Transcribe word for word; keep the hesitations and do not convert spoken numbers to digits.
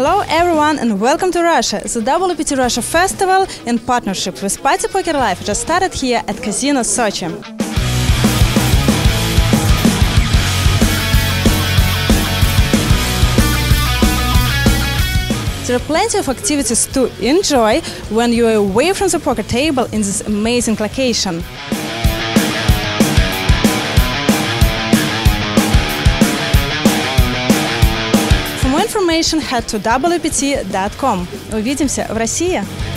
Hello everyone and welcome to Russia. The W P T Russia Festival in partnership with Party Poker Live just started here at Casino Sochi. There are plenty of activities to enjoy when you are away from the poker table in this amazing location. For more information, head to w p t dot com. Увидимся в России!